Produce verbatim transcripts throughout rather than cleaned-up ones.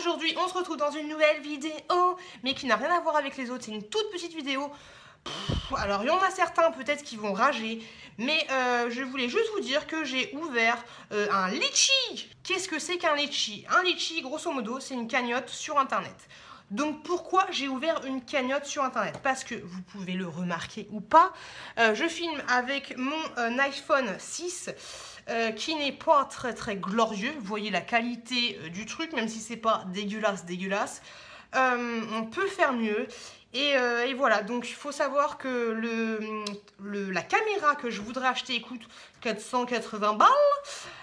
aujourd'hui on se retrouve dans une nouvelle vidéo, mais qui n'a rien à voir avec les autres, c'est une toute petite vidéo. Pff, alors il y en a certains peut-être qui vont rager, mais euh, je voulais juste vous dire que j'ai ouvert euh, un litchi. Qu'est-ce que c'est qu'un litchi? Un litchi, grosso modo, c'est une cagnotte sur internet. Donc pourquoi j'ai ouvert une cagnotte sur internet? Parce que, vous pouvez le remarquer ou pas, euh, je filme avec mon euh, iPhone six euh, qui n'est pas très très glorieux. Vous voyez la qualité euh, du truc, même si c'est pas dégueulasse dégueulasse. Euh, on peut faire mieux. Et, euh, et voilà, donc il faut savoir que le, le, la caméra que je voudrais acheter coûte quatre cent quatre-vingts balles.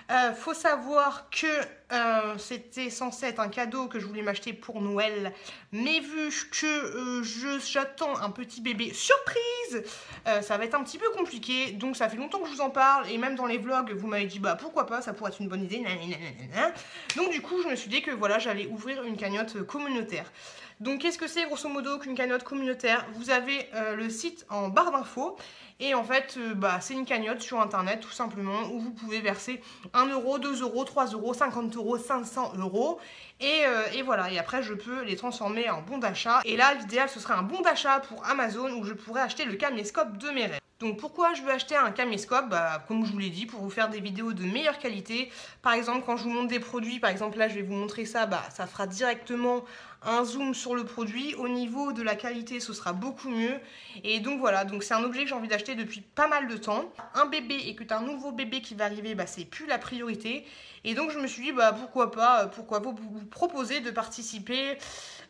Euh, faut savoir que euh, c'était censé être un cadeau que je voulais m'acheter pour Noël. Mais vu que euh, je j'attends un petit bébé surprise, euh, ça va être un petit peu compliqué. Donc ça fait longtemps que je vous en parle. Et même dans les vlogs, vous m'avez dit, bah pourquoi pas, ça pourrait être une bonne idée. Nanana. Donc du coup, je me suis dit que voilà, j'allais ouvrir une cagnotte communautaire. Donc qu'est-ce que c'est grosso modo qu'une cagnotte communautaire? Vous avez euh, le site en barre d'infos et en fait euh, bah, c'est une cagnotte sur internet tout simplement où vous pouvez verser un euro, deux euros, trois euros, cinquante euros, cinq cents euros et, euh, et voilà, et après je peux les transformer en bon d'achat et là l'idéal ce serait un bon d'achat pour Amazon où je pourrais acheter le caméscope de mes rêves. Donc pourquoi je veux acheter un caméscope? Bah, comme je vous l'ai dit, pour vous faire des vidéos de meilleure qualité. Par exemple, quand je vous montre des produits, par exemple là je vais vous montrer ça, bah, ça fera directement un zoom sur le produit. Au niveau de la qualité, ce sera beaucoup mieux. Et donc voilà, donc c'est un objet que j'ai envie d'acheter depuis pas mal de temps. Un bébé et que tu as un nouveau bébé qui va arriver, bah, c'est plus la priorité. Et donc je me suis dit, bah, pourquoi pas, pourquoi pas vous proposer de participer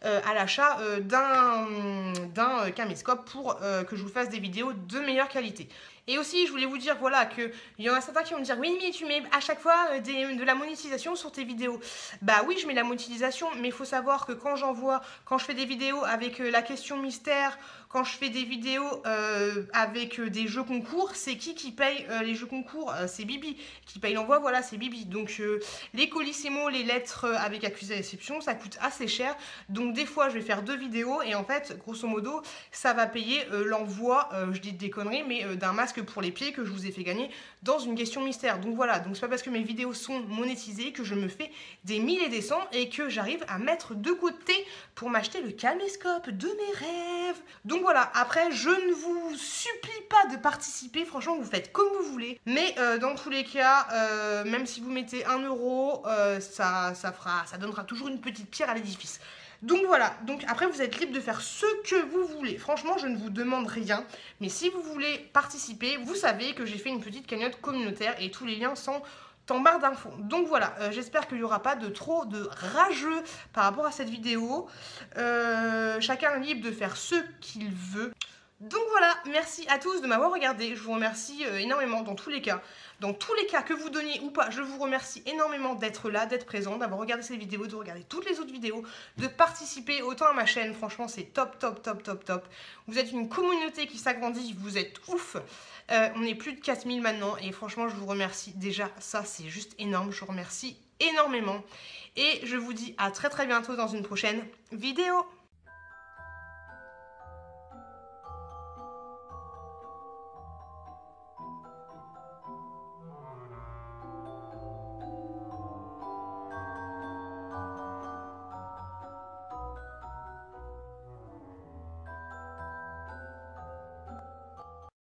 euh, à l'achat euh, d'un d'un caméscope pour euh, que je vous fasse des vidéos de meilleure qualité. Et aussi je voulais vous dire voilà qu'il y en a certains qui vont me dire oui mais tu mets à chaque fois des, de la monétisation sur tes vidéos. Bah oui, je mets la monétisation, mais il faut savoir que quand j'envoie, quand je fais des vidéos avec la question mystère, quand je fais des vidéos euh, avec des jeux concours, c'est qui qui paye euh, les jeux concours? C'est Bibi qui paye l'envoi, voilà, c'est Bibi. Donc euh, les colissimo, les lettres avec accusé à exception, ça coûte assez cher. Donc des fois je vais faire deux vidéos et en fait grosso modo ça va payer euh, l'envoi, euh, je dis des conneries, mais euh, d'un masque pour les pieds que je vous ai fait gagner dans une question mystère. Donc voilà, donc c'est pas parce que mes vidéos sont monétisées que je me fais des mille et des cents et que j'arrive à mettre de côté pour m'acheter le caméscope de mes rêves. Donc voilà, après je ne vous supplie pas de participer, franchement vous faites comme vous voulez, mais euh, dans tous les cas euh, même si vous mettez un euro euh, ça, ça, fera, ça donnera toujours une petite pierre à l'édifice. Donc voilà, donc après vous êtes libre de faire ce que vous voulez. Franchement, je ne vous demande rien. Mais si vous voulez participer, vous savez que j'ai fait une petite cagnotte communautaire et tous les liens sont en barre d'infos. Donc voilà, euh, j'espère qu'il n'y aura pas de trop de rageux par rapport à cette vidéo. Euh, chacun est libre de faire ce qu'il veut. Donc voilà, merci à tous de m'avoir regardé, je vous remercie euh, énormément dans tous les cas, dans tous les cas que vous donniez ou pas, je vous remercie énormément d'être là, d'être présent, d'avoir regardé cette vidéo, de regarder toutes les autres vidéos, de participer autant à ma chaîne, franchement c'est top, top, top, top, top, vous êtes une communauté qui s'agrandit, vous êtes ouf, euh, on est plus de quatre mille maintenant et franchement je vous remercie déjà, ça c'est juste énorme, je vous remercie énormément et je vous dis à très très bientôt dans une prochaine vidéo.